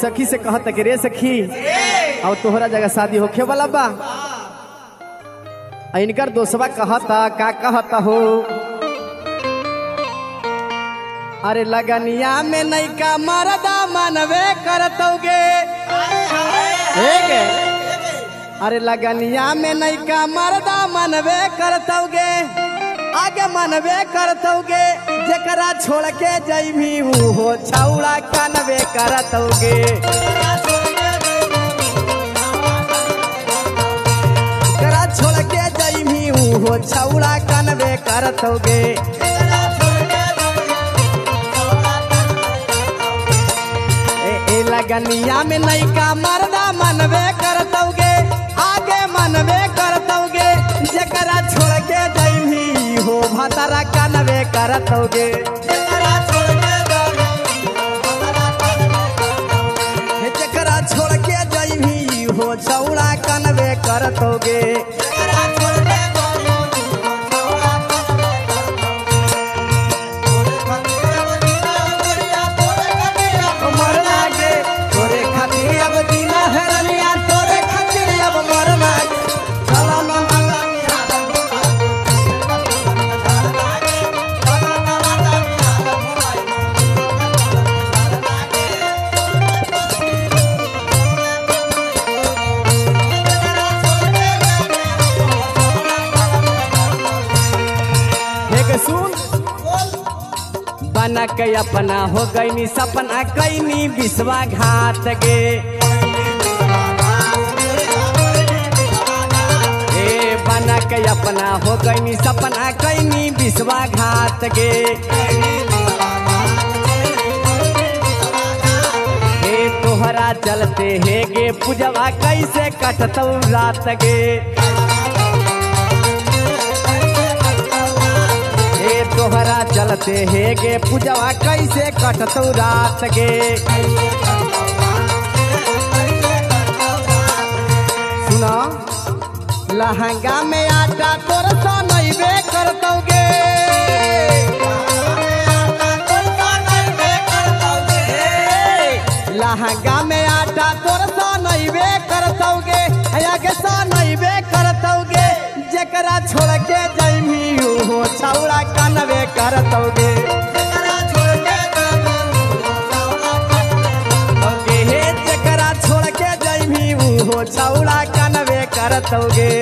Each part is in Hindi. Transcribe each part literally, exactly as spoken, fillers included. सखी से कहत कि रे सखी अब तोहरा जगह शादी होखे वाला बा। इनकर दोस्तवा कहता का कहता हो, अरे लगनिया में नैका मरदा मनवे करतौगे, अरे लगनिया में नैका मरदा मनवे करतौगे, आगे मनवे करतौगे, जकरा छोड़ के जैबी हूँ हो छौड़ा कनवे करतौगे, जकरा छोड़ के जैबी हूँ हो छौड़ा कनवे करतौगे। लगनिया में नैका मरदा मनवे करतौगे, आगे मनवे करतौगे, जकरा छोड़ के जैबी हो भतरा कनवे करतौगे, जकरा छोड़ के जैबी हो छौड़ा कनवे करतौगे। बना के अपना हो गईनी सपना कैनी विश्वाघात गे, ए बना के अपना हो गईनी सपना कैनी विश्वाघात गे, हे तोहरा चलते हे गे पूजवा कैसे कटतौ रात गे, तोहरा चलते हे गे पूजवा कैसे कटतौ रात गे। सुना लहंगा में आटा तोरसा नैबे करतौगे, लहंगा में आटा तोरसा नैबे करतौगे, आगे सा नैबे करतौगे, जकरा छोड़ के जैमी हो छौड़ा कनवे करतौगे, जकरा छोड़ के जैमी हो छौड़ा कनवे करतौगे।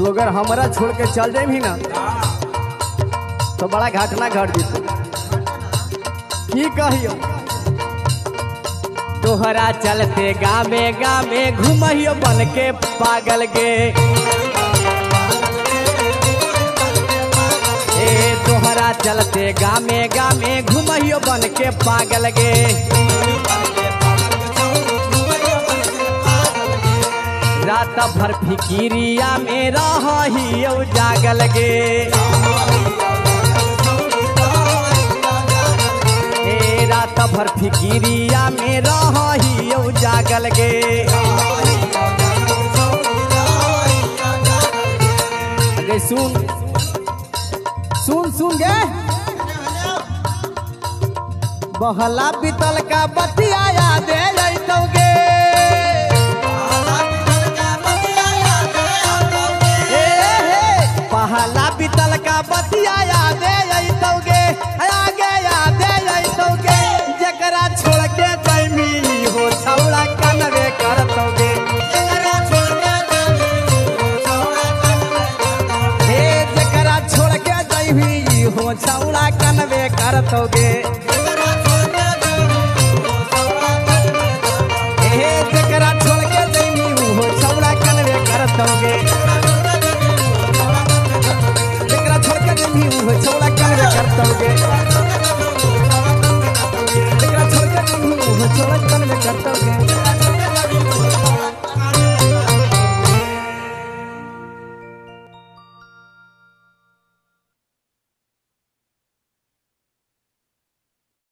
तो अगर हमारा छोड़ के चल जाए भी ना तो बड़ा घटना घट जीते की कहियो। तोहरा चलते गामे गामे घूमियो बन के पागल गे, ए तोहरा चलते गामे गामे घूमियो बन के पागल गे, रात भर फिकिरिया में रहियो जागल गे, ए रात भर फिकिरिया में रहियो जागल गे। अरे सुन सुन सुन गे, बहला पीतल का बतिया याद अइतौगे, बहला पीतल का बतिया याद अइतौगे, आगे याद अइतौगे, जकरा छोड़ के जैमी हो छौड़ा कनवे करतौगे, हे जकरा छोड़ के जैमी हो छौड़ा कनवे करतौगे, हे जकरा छोड़ के जैमी दोगे एकरा छोड़ के देबी उ छोला काहे कर दोगे एकरा छोड़ के देबी उ छोला काहे कर दोगे।